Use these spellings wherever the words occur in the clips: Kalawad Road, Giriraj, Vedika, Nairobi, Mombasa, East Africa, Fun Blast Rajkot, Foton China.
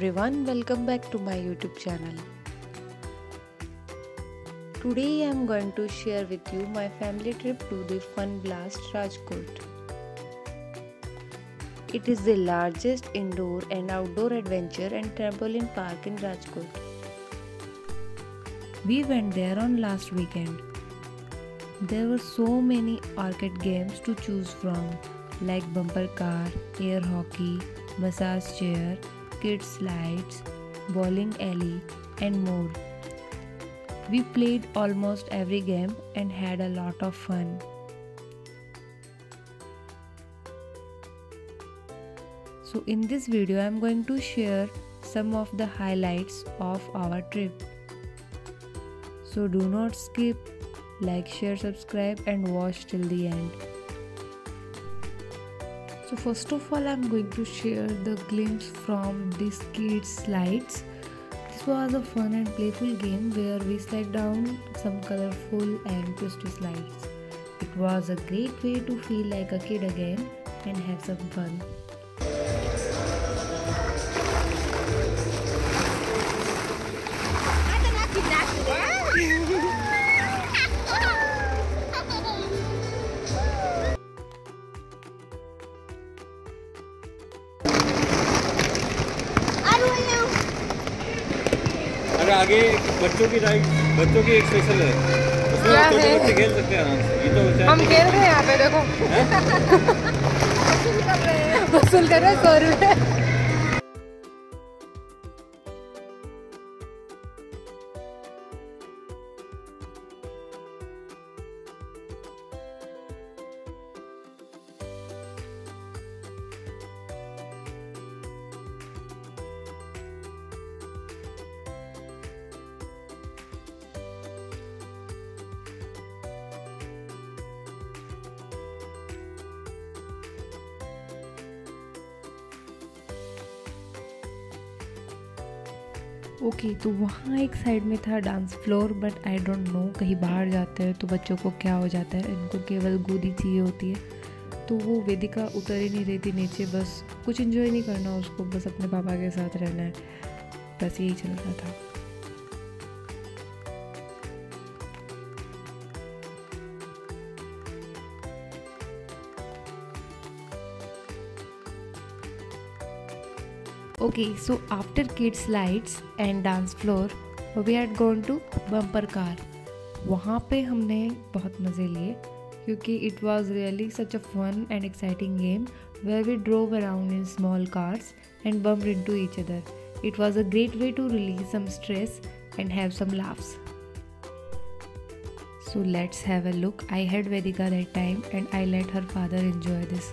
everyone, welcome back to my YouTube channel. Today I am going to share with you my family trip to the Fun Blast Rajkot. It is the largest indoor and outdoor adventure and trampoline park in Rajkot. We went there on last weekend. There were so many arcade games to choose from, like bumper car, air hockey, massage chair, kids slides, bowling alley and more. We played almost every game and had a lot of fun. So in this video I am going to share some of the highlights of our trip. So do not skip, like, share, subscribe and watch till the end. So first of all, I'm going to share the glimpse from this kids slides. This was a fun and playful game where we slid down some colorful and twisty slides. It was a great way to feel like a kid again and have some fun. आगे बच्चों की ride, बच्चों की एक special है, उसमें छोटे-छोटे खेल सकते हैं आराम से। ये तो हम खेल रहे हैं यहाँ पे, देखो वसूल कर रहे हैं 100 रुपए। ओके तो वहाँ एक साइड में था dance floor, but I don't know कहीं बाहर जाते हैं तो बच्चों को क्या हो जाता है, इनको केवल गोदी चाहिए होती है। तो वो वेदिका उतर ही नहीं रही थी नीचे, बस कुछ एंजॉय नहीं करना उसको, बस अपने पापा के साथ रहना है, बस यही चल रहा था। Okay, so after kids slides and dance floor, we had gone to bumper car. वहाँ पे हमने बहुत मज़े लिए क्योंकि it was really such a fun and exciting game where we drove around in small cars and bumped into each other. It was a great way to release some stress and have some laughs. So let's have a look. I had Vedika that time and I let her father enjoy this.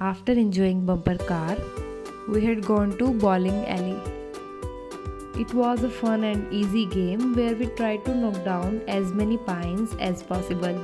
After enjoying bumper car, we had gone to bowling alley. It was a fun and easy game where we tried to knock down as many pines as possible.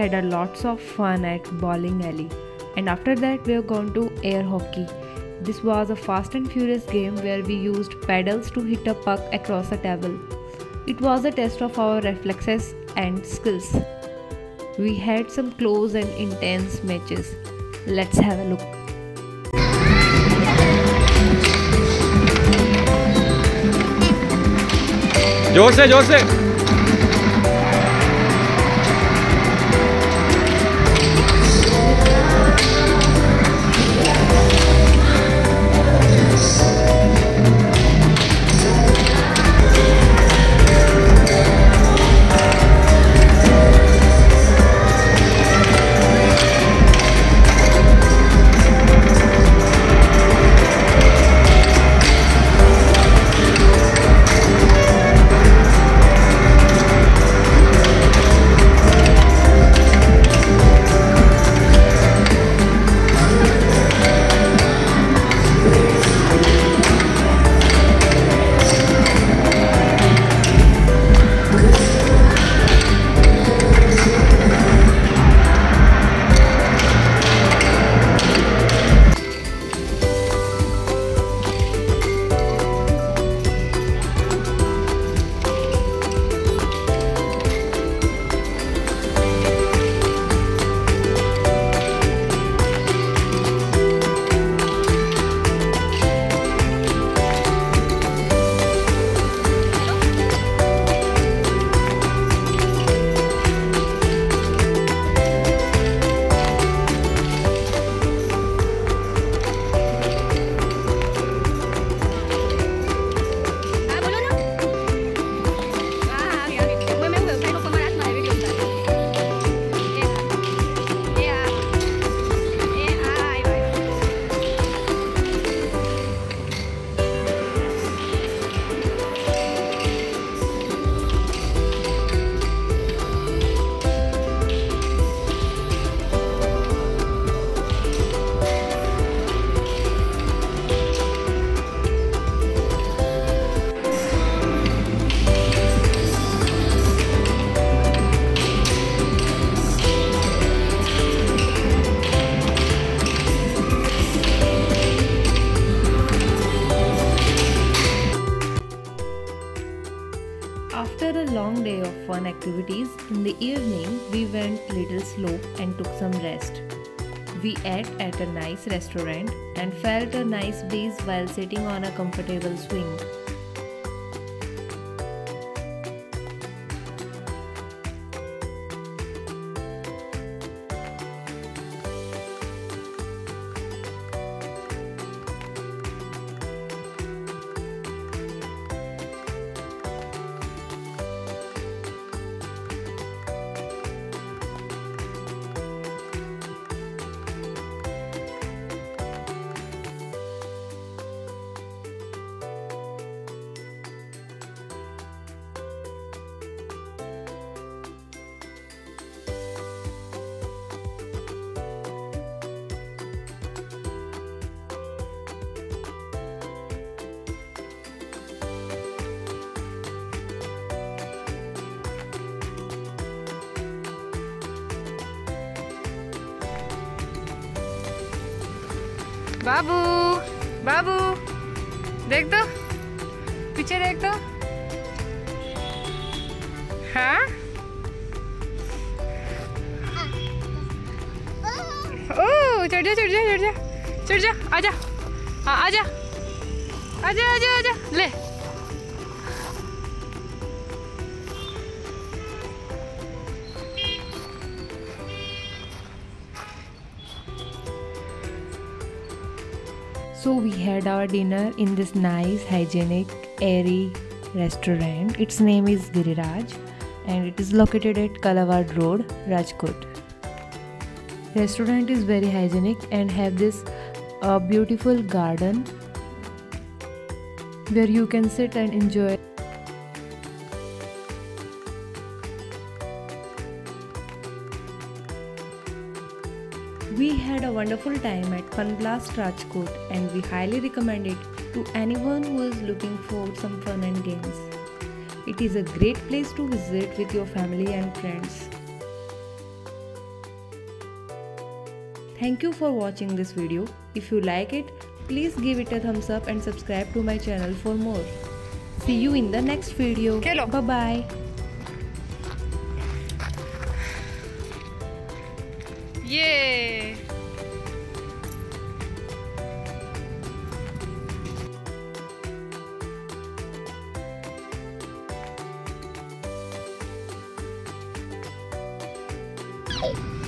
had a lots of fun at bowling alley, and after that we have gone to air hockey. This was a fast and furious game where we used paddles to hit a puck across a table. It was a test of our reflexes and skills. We had some close and intense matches. Let's have a look. जोर से activities. In the evening we went little slow and took some rest. We ate at a nice restaurant and felt a nice breeze while sitting on a comfortable swing. बाबू बाबू देख दो, पीछे देख दो। हाँ ओ चढ़ जा चढ़ जा चढ़ जा चढ़ जा, आजा हाँ आजा आजा आजा आजा ले। So we had our dinner in this nice, hygienic, airy restaurant. Its name is Giriraj and it is located at Kalawad Road, Rajkot. Restaurant is very hygienic and have this beautiful garden where you can sit and enjoy. We had a wonderful time at Fun Blast Rajkot and we highly recommend it to anyone who is looking for some fun and games. It is a great place to visit with your family and friends. Thank you for watching this video. If you like it, please give it a thumbs up and subscribe to my channel for more. See you in the next video. Bye bye. Yay!